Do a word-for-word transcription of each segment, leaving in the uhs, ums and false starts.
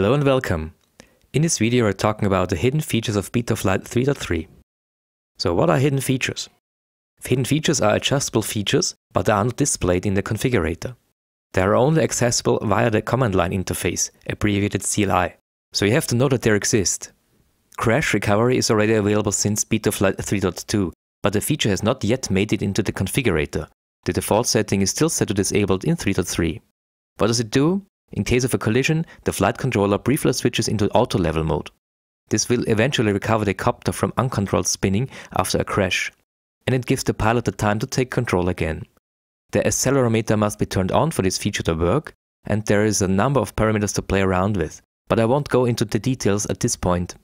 Hello and welcome. In this video we're talking about the hidden features of Betaflight three point three. So what are hidden features? Hidden features are adjustable features, but are not displayed in the configurator. They are only accessible via the command line interface, abbreviated C L I, so you have to know that they exist. Crash recovery is already available since Betaflight three point two, but the feature has not yet made it into the configurator. The default setting is still set to disabled in three point three. What does it do? In case of a collision, the flight controller briefly switches into auto level mode. This will eventually recover the copter from uncontrolled spinning after a crash, and it gives the pilot the time to take control again. The accelerometer must be turned on for this feature to work, and there is a number of parameters to play around with, but I won't go into the details at this point.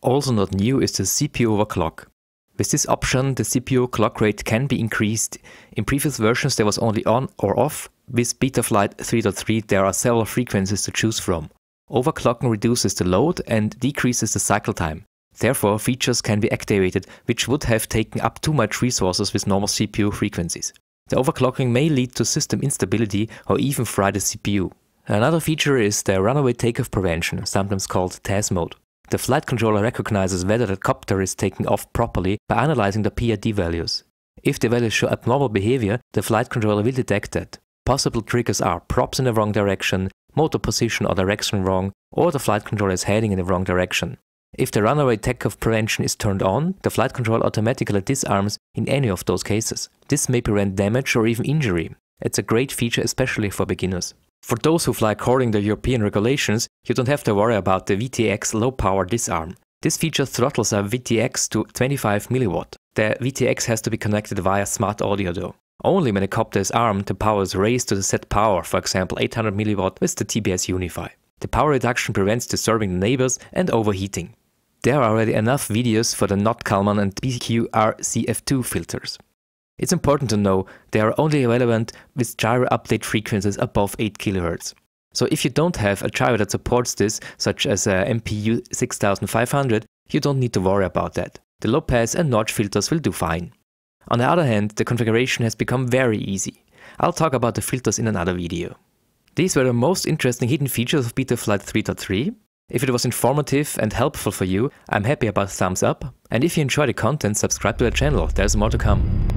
Also not new is the C P U overclock. With this option, the C P U clock rate can be increased. In previous versions there was only on or off. With Betaflight three point three there are several frequencies to choose from. Overclocking reduces the load and decreases the cycle time. Therefore, features can be activated, which would have taken up too much resources with normal C P U frequencies. The overclocking may lead to system instability or even fry the C P U. Another feature is the runaway takeoff prevention, sometimes called T A S mode. The flight controller recognizes whether the copter is taking off properly by analyzing the P I D values. If the values show abnormal behavior, the flight controller will detect that. Possible triggers are props in the wrong direction, motor position or direction wrong, or the flight controller is heading in the wrong direction. If the runaway takeoff prevention is turned on, the flight controller automatically disarms in any of those cases. This may prevent damage or even injury. It's a great feature, especially for beginners. For those who fly according to European regulations, you don't have to worry about the V T X low power disarm. This feature throttles a V T X to twenty-five milliwatt. The V T X has to be connected via smart audio though. Only when the copter is armed, the power is raised to the set power, for example eight hundred milliwatt with the T B S Unify. The power reduction prevents disturbing the neighbors and overheating. There are already enough videos for the Notch Kalman and B Q R C F two filters. It's important to know they are only relevant with gyro update frequencies above eight kilohertz. So if you don't have a gyro that supports this, such as a M P U six thousand five hundred, you don't need to worry about that. The low pass and notch filters will do fine. On the other hand, the configuration has become very easy. I'll talk about the filters in another video. These were the most interesting hidden features of Betaflight three point three. If it was informative and helpful for you, I'm happy about thumbs up. And if you enjoy the content, subscribe to the channel, there's more to come.